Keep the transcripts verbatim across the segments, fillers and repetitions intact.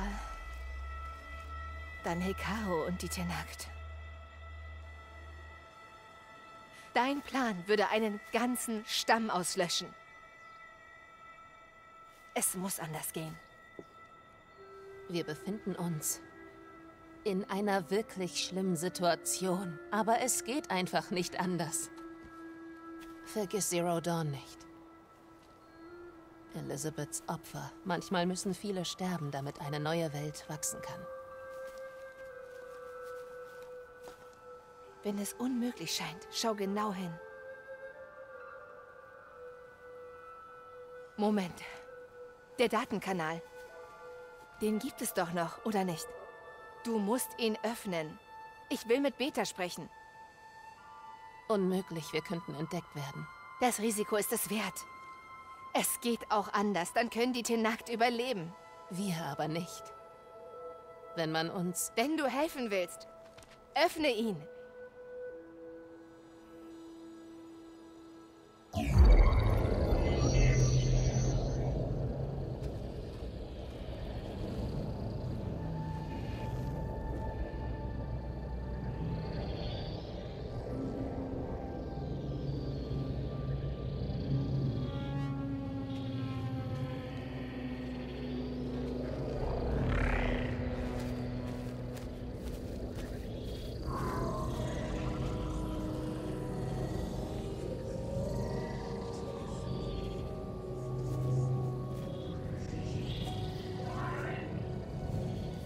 Varl, dann Hekarro und die Tenakth. Dein Plan würde einen ganzen Stamm auslöschen. Es muss anders gehen. Wir befinden uns in einer wirklich schlimmen Situation, aber es geht einfach nicht anders. Vergiss Zero Dawn nicht. Elisabets Opfer. Manchmal müssen viele sterben, damit eine neue Welt wachsen kann. Wenn es unmöglich scheint, schau genau hin. Moment. Der Datenkanal. Den gibt es doch noch, oder nicht? Du musst ihn öffnen. Ich will mit Beta sprechen. Unmöglich, wir könnten entdeckt werden. Das Risiko ist es wert. Es geht auch anders, dann können die Tenakth überleben. Wir aber nicht. Wenn man uns... Wenn du helfen willst, öffne ihn.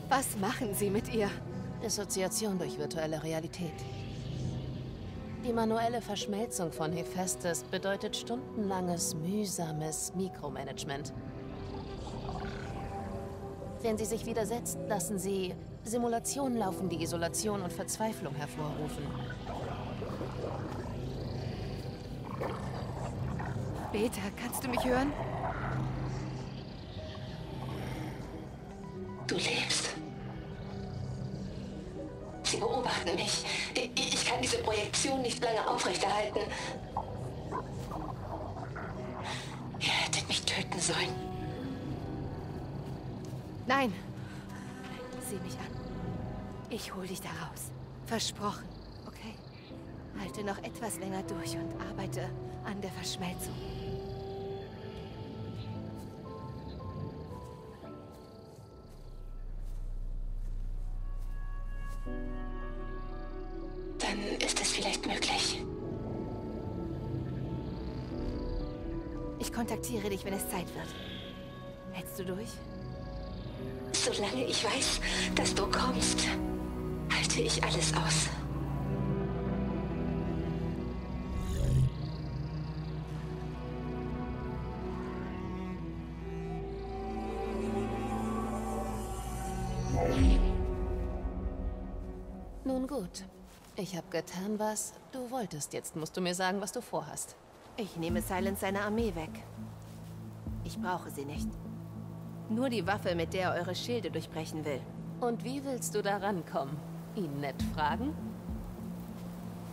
Was machen Sie mit ihr? Dissoziation durch virtuelle Realität. Die manuelle Verschmelzung von Hephaestus bedeutet stundenlanges, mühsames Mikromanagement. Wenn sie sich widersetzt, lassen sie Simulationen laufen, die Isolation und Verzweiflung hervorrufen. Beta, kannst du mich hören? Du lebst. Sie beobachten mich. Ich kann diese Projektion nicht lange aufrechterhalten. Ihr hättet mich töten sollen. Nein. Sieh mich an. Ich hol dich da raus. Versprochen. Okay? Halte noch etwas länger durch und arbeite an der Verschmelzung. Kontaktiere dich, wenn es Zeit wird. Hältst du durch? Solange ich weiß, dass du kommst, halte ich alles aus. Nun gut. Ich habe getan, was du wolltest. Jetzt musst du mir sagen, was du vorhast. Ich nehme Sylens seine Armee weg. Ich brauche sie nicht. Nur die Waffe, mit der er eure Schilde durchbrechen will. Und wie willst du da rankommen? Ihn nett fragen?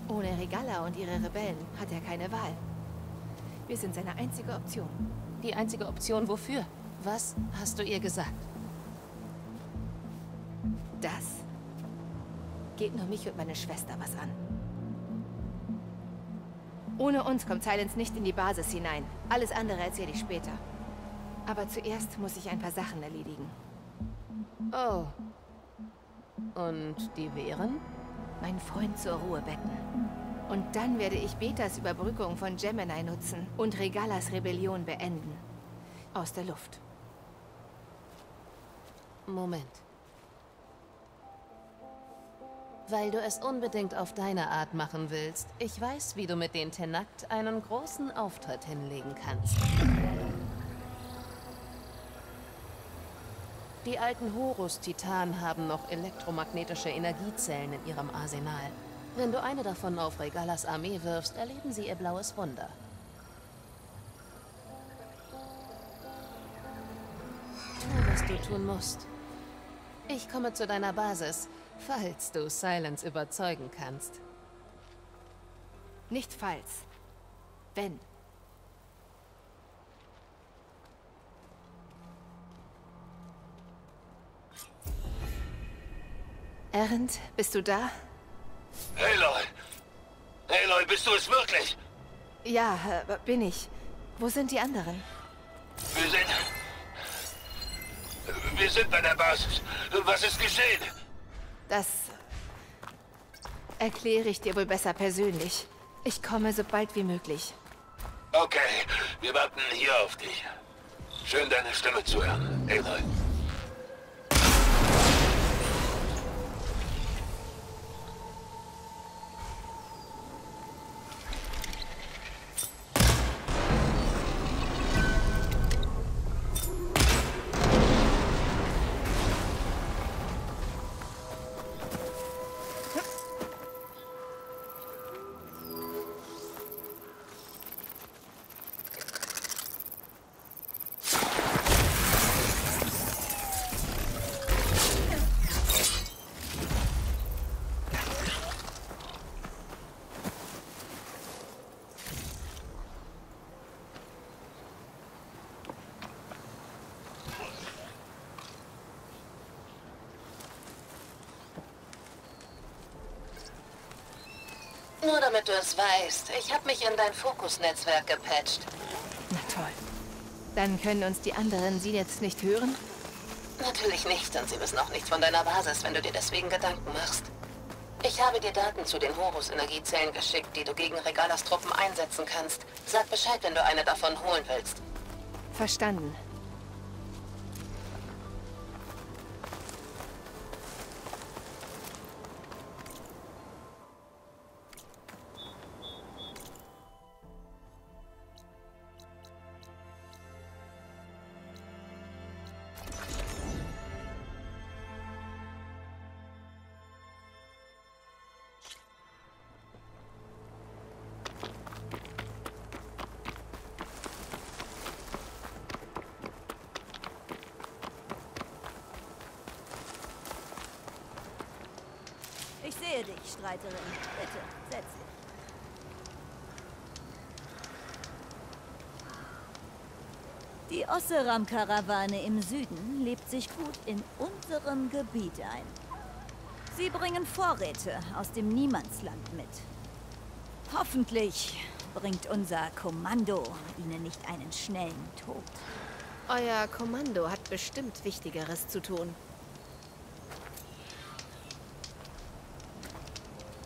Ohne Regalla und ihre Rebellen hat er keine Wahl. Wir sind seine einzige Option. Die einzige Option wofür? Was hast du ihr gesagt? Das geht nur mich und meine Schwester was an. Ohne uns kommt Sylens nicht in die Basis hinein. Alles andere erzähle ich später. Aber zuerst muss ich ein paar Sachen erledigen. Oh. Und die wären? Mein Freund zur Ruhe betten. Und dann werde ich Betas Überbrückung von Gemini nutzen und Regallas Rebellion beenden. Aus der Luft. Moment. Weil du es unbedingt auf deine Art machen willst. Ich weiß, wie du mit den Tenakth einen großen Auftritt hinlegen kannst. Die alten Horus-Titanen haben noch elektromagnetische Energiezellen in ihrem Arsenal. Wenn du eine davon auf Regallas Armee wirfst, erleben sie ihr blaues Wunder. Tu, was du tun musst. Ich komme zu deiner Basis. Falls du Sylens überzeugen kannst. Nicht falls. Wenn. Erend, bist du da? Aloy! Aloy, bist du es wirklich? Ja, äh, bin ich. Wo sind die anderen? Wir sind... Wir sind bei der Basis. Was ist geschehen? Das... erkläre ich dir wohl besser persönlich. Ich komme so bald wie möglich. Okay, wir warten hier auf dich. Schön, deine Stimme zu hören, Aloy. Nur damit du es weißt, ich habe mich in dein Fokusnetzwerk gepatcht. Na toll. Dann können uns die anderen sie jetzt nicht hören? Natürlich nicht, und sie wissen auch nichts von deiner Basis, wenn du dir deswegen Gedanken machst. Ich habe dir Daten zu den Horus-Energiezellen geschickt, die du gegen Regallas Truppen einsetzen kannst. Sag Bescheid, wenn du eine davon holen willst. Verstanden. Streiterin, bitte, setz dich. Die Osseram-Karawane im Süden lebt sich gut in unserem Gebiet ein. Sie bringen Vorräte aus dem Niemandsland mit. Hoffentlich bringt unser Kommando ihnen nicht einen schnellen Tod. Euer Kommando hat bestimmt Wichtigeres zu tun.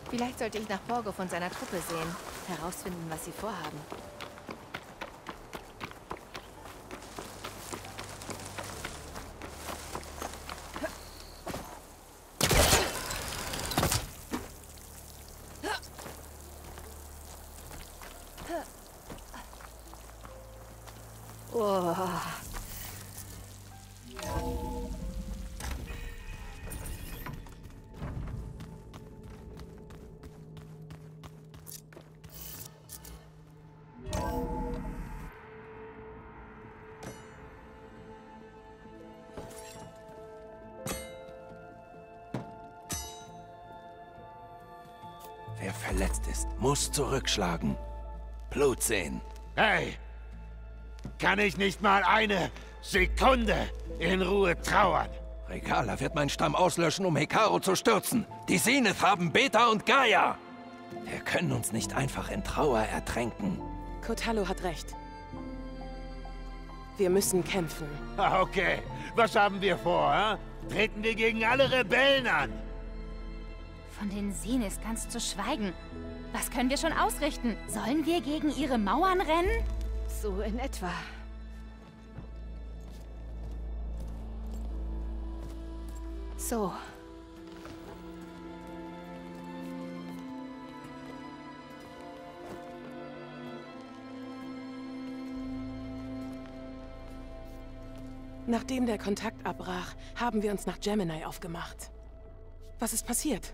Vielleicht sollte ich nach Borgo von seiner Truppe sehen, herausfinden, was sie vorhaben. Oh. Wer verletzt ist, muss zurückschlagen. Blut sehen. Hey! Kann ich nicht mal eine Sekunde in Ruhe trauern? Regalla wird meinen Stamm auslöschen, um Hekarro zu stürzen. Die Zenith haben Beta und Gaia. Wir können uns nicht einfach in Trauer ertränken. Kotallo hat recht. Wir müssen kämpfen. Okay, was haben wir vor, hä? Treten wir gegen alle Rebellen an? Von den Sinets ganz zu schweigen. Was können wir schon ausrichten? Sollen wir gegen ihre Mauern rennen? So in etwa. So. Nachdem der Kontakt abbrach, haben wir uns nach Gemini aufgemacht. Was ist passiert?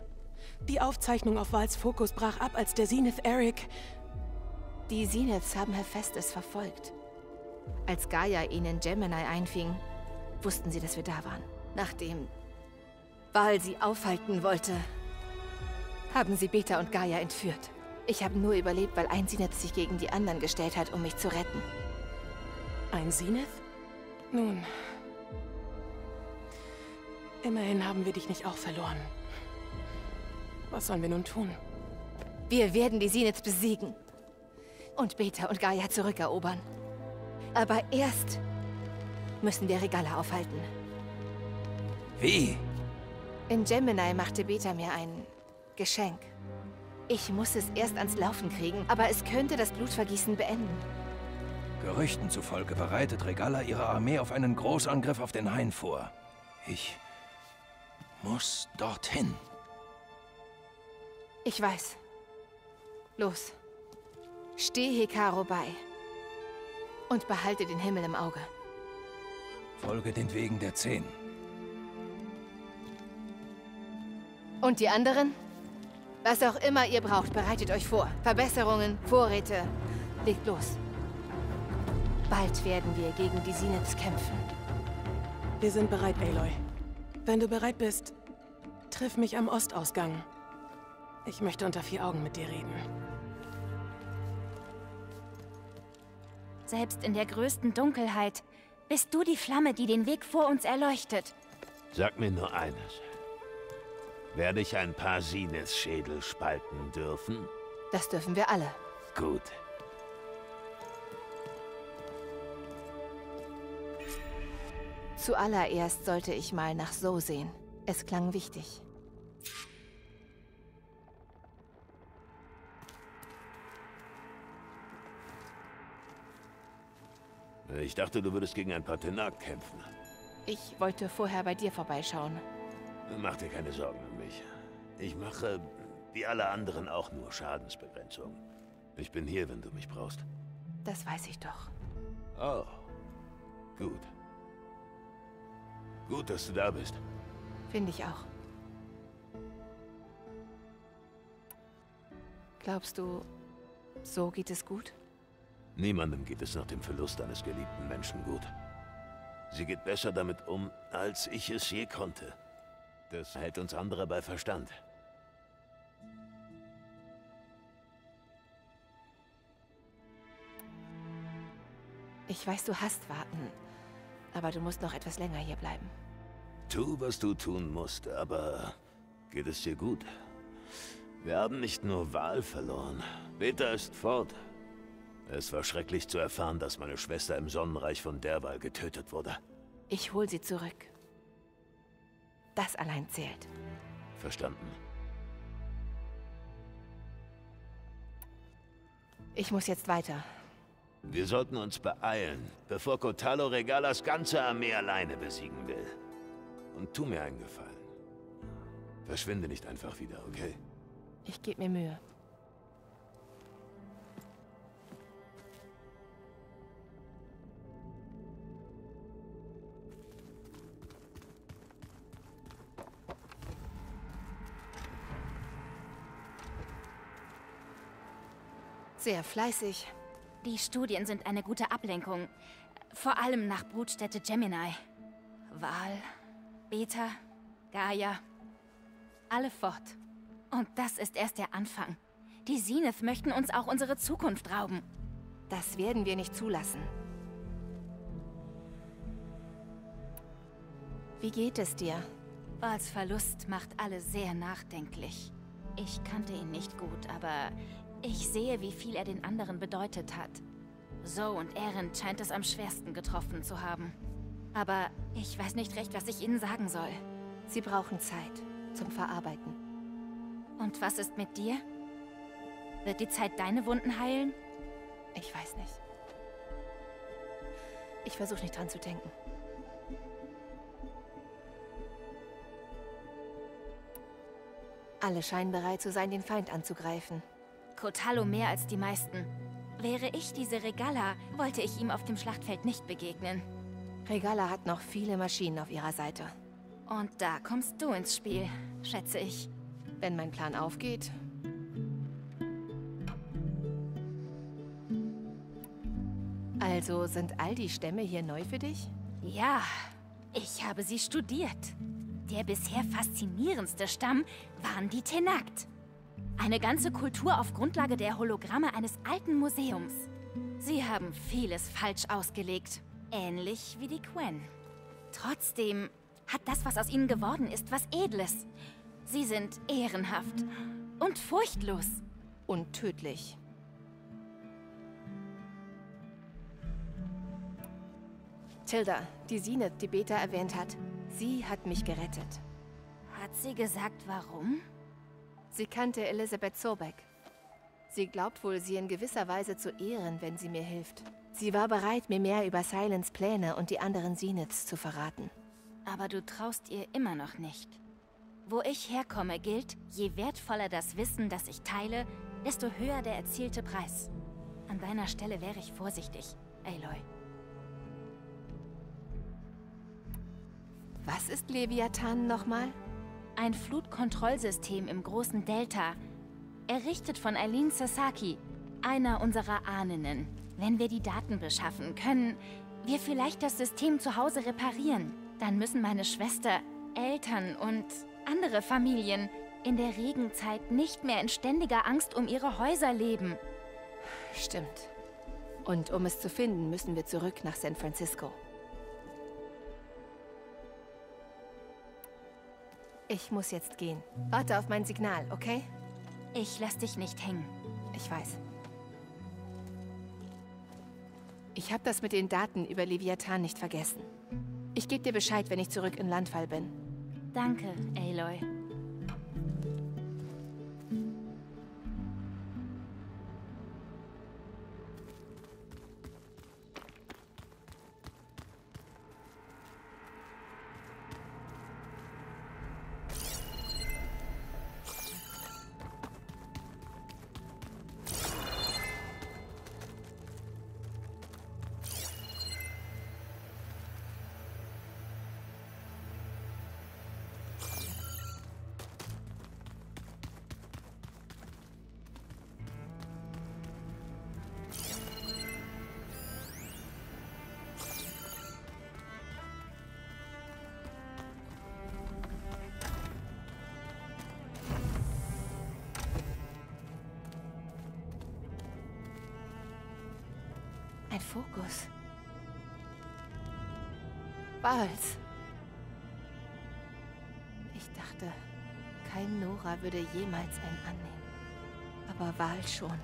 Die Aufzeichnung auf Wahls Fokus brach ab, als der Zenith Eric... Die Sinets haben Hephaestus verfolgt. Als Gaia ihnen Gemini einfing, wussten sie, dass wir da waren. Nachdem Wahl sie aufhalten wollte, haben sie Beta und Gaia entführt. Ich habe nur überlebt, weil ein Sineth sich gegen die anderen gestellt hat, um mich zu retten. Ein Sineth? Nun... Immerhin haben wir dich nicht auch verloren. Was sollen wir nun tun? Wir werden die Sinets besiegen. Und Beta und Gaia zurückerobern. Aber erst müssen wir Regalla aufhalten. Wie? In Gemini machte Beta mir ein Geschenk. Ich muss es erst ans Laufen kriegen, aber es könnte das Blutvergießen beenden. Gerüchten zufolge bereitet Regalla ihre Armee auf einen Großangriff auf den Hain vor. Ich muss dorthin. Ich weiß. Los. Steh Hekarro bei. Und behalte den Himmel im Auge. Folge den Wegen der Zehn. Und die anderen? Was auch immer ihr braucht, bereitet euch vor. Verbesserungen, Vorräte. Legt los. Bald werden wir gegen die Sinets kämpfen. Wir sind bereit, Aloy. Wenn du bereit bist, triff mich am Ostausgang. Ich möchte unter vier Augen mit dir reden. Selbst in der größten Dunkelheit bist du die Flamme, die den Weg vor uns erleuchtet. Sag mir nur eines. Werde ich ein paar Sinets-Schädel spalten dürfen? Das dürfen wir alle. Gut. Zuallererst sollte ich mal nach Zo sehen. Es klang wichtig. Ich dachte, du würdest gegen ein paar Tenakth kämpfen. Ich wollte vorher bei dir vorbeischauen. Mach dir keine Sorgen um mich. Ich mache, wie alle anderen, auch nur Schadensbegrenzung. Ich bin hier, wenn du mich brauchst. Das weiß ich doch. Oh, gut. Gut, dass du da bist. Finde ich auch. Glaubst du, Zo geht es gut? Niemandem geht es nach dem Verlust eines geliebten Menschen gut. Sie geht besser damit um, als ich es je konnte. Das hält uns andere bei Verstand. Ich weiß, du hast warten, aber du musst noch etwas länger hier bleiben. Tu, was du tun musst, aber geht es dir gut? Wir haben nicht nur Wahl verloren. Beta ist fort. Es war schrecklich zu erfahren, dass meine Schwester im Sonnenreich von Derwal getötet wurde. Ich hol sie zurück. Das allein zählt. Verstanden. Ich muss jetzt weiter. Wir sollten uns beeilen, bevor Kotallo Regallas ganze Armee alleine besiegen will. Und tu mir einen Gefallen. Verschwinde nicht einfach wieder, okay? Ich gebe mir Mühe. Sehr fleißig. Die Studien sind eine gute Ablenkung. Vor allem nach Brutstätte Gemini. Wahl, Beta, Gaia. Alle fort. Und das ist erst der Anfang. Die Zenith möchten uns auch unsere Zukunft rauben. Das werden wir nicht zulassen. Wie geht es dir? Wahls Verlust macht alle sehr nachdenklich. Ich kannte ihn nicht gut, aber... ich sehe, wie viel er den anderen bedeutet hat. Zo und Erin scheint es am schwersten getroffen zu haben. Aber ich weiß nicht recht, was ich ihnen sagen soll. Sie brauchen Zeit zum Verarbeiten. Und was ist mit dir? Wird die Zeit deine Wunden heilen? Ich weiß nicht. Ich versuche nicht dran zu denken. Alle scheinen bereit zu sein, den Feind anzugreifen. Kotallo mehr als die meisten. Wäre ich diese Regalla, wollte ich ihm auf dem Schlachtfeld nicht begegnen. Regalla hat noch viele Maschinen auf ihrer Seite. Und da kommst du ins Spiel, schätze ich. Wenn mein Plan aufgeht. Also sind all die Stämme hier neu für dich? Ja, ich habe sie studiert. Der bisher faszinierendste Stamm waren die Tenakth. Eine ganze Kultur auf Grundlage der Hologramme eines alten Museums. Sie haben vieles falsch ausgelegt. Ähnlich wie die Quen. Trotzdem hat das, was aus ihnen geworden ist, was Edles. Sie sind ehrenhaft und furchtlos. Und tödlich. Tilda, die Sineth, die Beta erwähnt hat, sie hat mich gerettet. Hat sie gesagt, warum? Sie kannte Elisabet Sobeck. Sie glaubt wohl, sie in gewisser Weise zu ehren, wenn sie mir hilft. Sie war bereit, mir mehr über Sylens Pläne und die anderen Sinets zu verraten. Aber du traust ihr immer noch nicht. Wo ich herkomme, gilt, je wertvoller das Wissen, das ich teile, desto höher der erzielte Preis. An deiner Stelle wäre ich vorsichtig, Aloy. Was ist Leviathan nochmal? Ein Flutkontrollsystem im großen Delta, errichtet von Aileen Sasaki, einer unserer Ahninnen. Wenn wir die Daten beschaffen, können wir vielleicht das System zu Hause reparieren. Dann müssen meine Schwester, Eltern und andere Familien in der Regenzeit nicht mehr in ständiger Angst um ihre Häuser leben. Stimmt. Und um es zu finden, müssen wir zurück nach San Francisco. Ich muss jetzt gehen. Warte auf mein Signal, okay? Ich lass dich nicht hängen. Ich weiß. Ich habe das mit den Daten über Leviathan nicht vergessen. Ich gebe dir Bescheid, wenn ich zurück in Landfall bin. Danke, Aloy. Ein Fokus. Varls. Ich dachte, kein Nora würde jemals einen annehmen. Aber Wahl schon.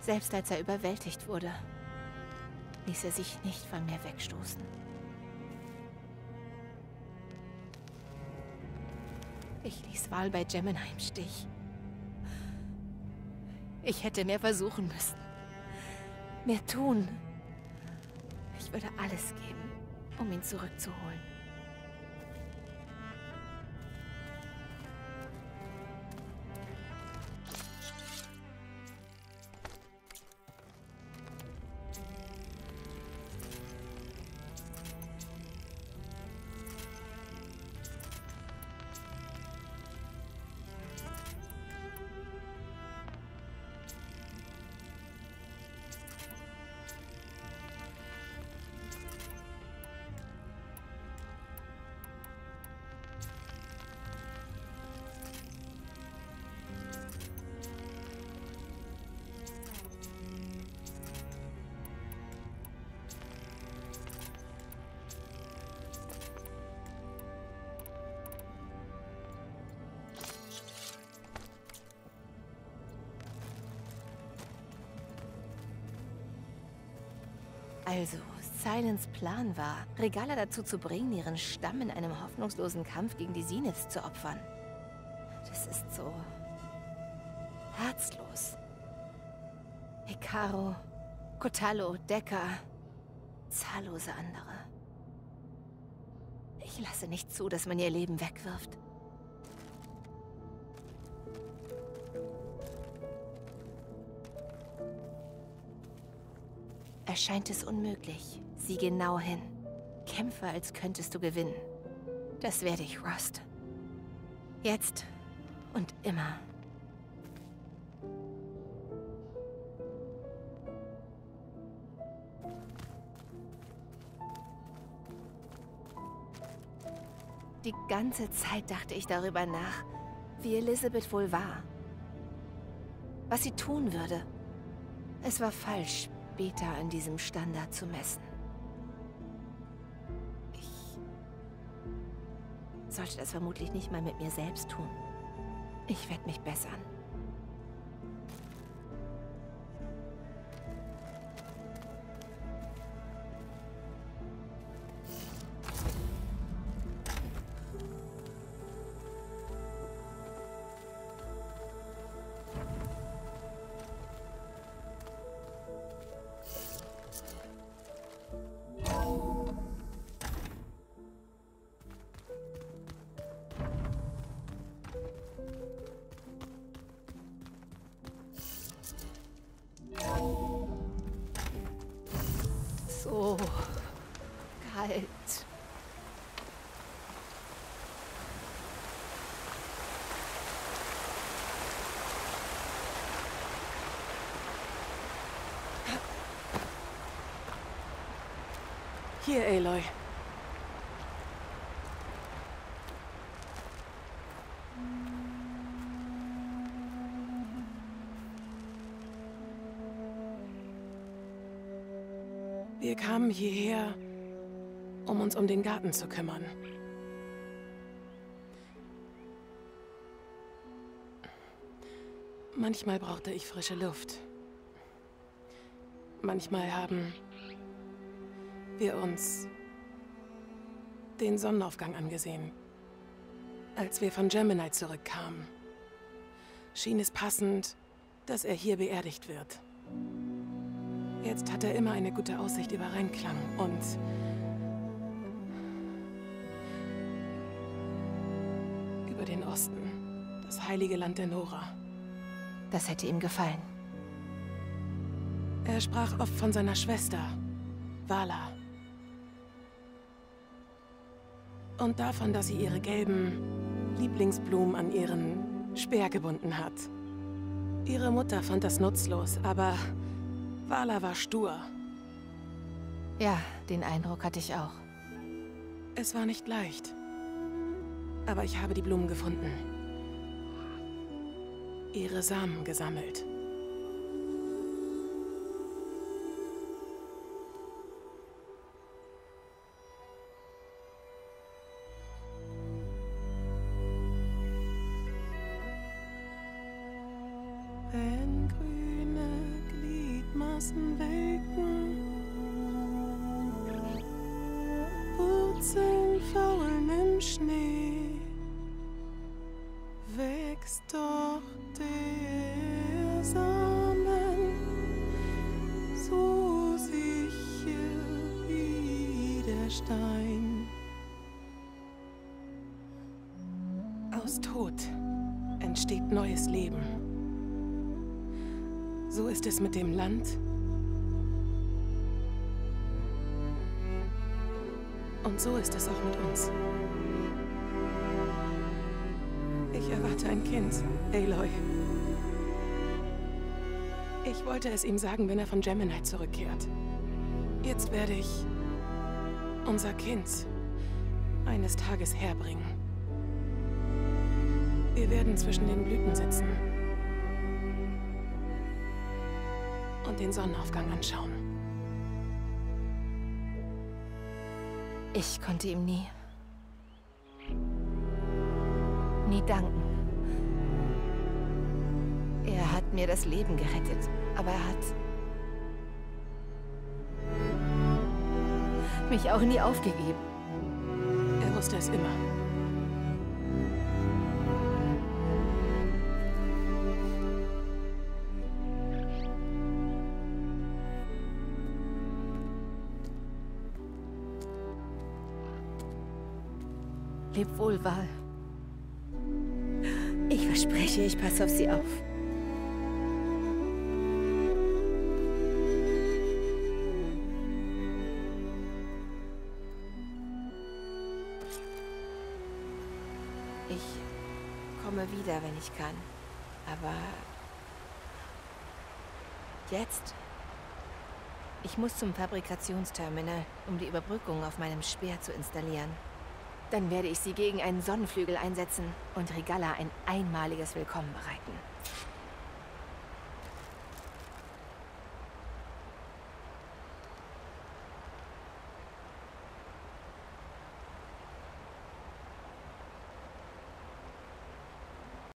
Selbst als er überwältigt wurde, ließ er sich nicht von mir wegstoßen. Ich ließ Wahl bei Gemini im Stich. Ich hätte mehr versuchen müssen. Mehr tun. Ich würde alles geben, um ihn zurückzuholen. Also, Sylens Plan war, Regalla dazu zu bringen, ihren Stamm in einem hoffnungslosen Kampf gegen die Sinets zu opfern. Das ist so herzlos. Ikaro, Kotallo, Dekka, zahllose andere. Ich lasse nicht zu, dass man ihr Leben wegwirft. Erscheint es unmöglich. Sieh genau hin. Kämpfe, als könntest du gewinnen. Das werde ich, Rust. Jetzt und immer. Die ganze Zeit dachte ich darüber nach, wie Elisabet wohl war. Was sie tun würde. Es war falsch, Beta an diesem Standard zu messen. Ich sollte das vermutlich nicht mal mit mir selbst tun. Ich werde mich bessern. Hier, Aloy. Wir kamen hierher, um uns um den Garten zu kümmern. Manchmal brauchte ich frische Luft. Manchmal haben wir uns den Sonnenaufgang angesehen. Als wir von Gemini zurückkamen, schien es passend, dass er hier beerdigt wird. Jetzt hat er immer eine gute Aussicht über Rheinklang und über den Osten, das heilige Land der Nora. Das hätte ihm gefallen. Er sprach oft von seiner Schwester, Vala. Und davon, dass sie ihre gelben Lieblingsblumen an ihren Speer gebunden hat. Ihre Mutter fand das nutzlos, aber Vala war stur. Ja, den Eindruck hatte ich auch. Es war nicht leicht. Aber ich habe die Blumen gefunden. Ihre Samen gesammelt. Aus Tod entsteht neues Leben. So ist es mit dem Land und so ist es auch mit uns. Ich erwarte ein Kind, Aloy. Ich wollte es ihm sagen, wenn er von Gemini zurückkehrt. Jetzt werde ich unser Kind eines Tages herbringen. Wir werden zwischen den Blüten sitzen und den Sonnenaufgang anschauen. Ich konnte ihm nie, nie danken. Er hat mir das Leben gerettet, aber er hat mich auch nie aufgegeben. Er wusste es immer. Leb wohl, Wahl. Ich verspreche, ich passe auf sie auf. Ich komme wieder, wenn ich kann. Aber jetzt? Ich muss zum Fabrikationsterminal, um die Überbrückung auf meinem Speer zu installieren. Dann werde ich sie gegen einen Sonnenflügel einsetzen und Regalla ein einmaliges Willkommen bereiten.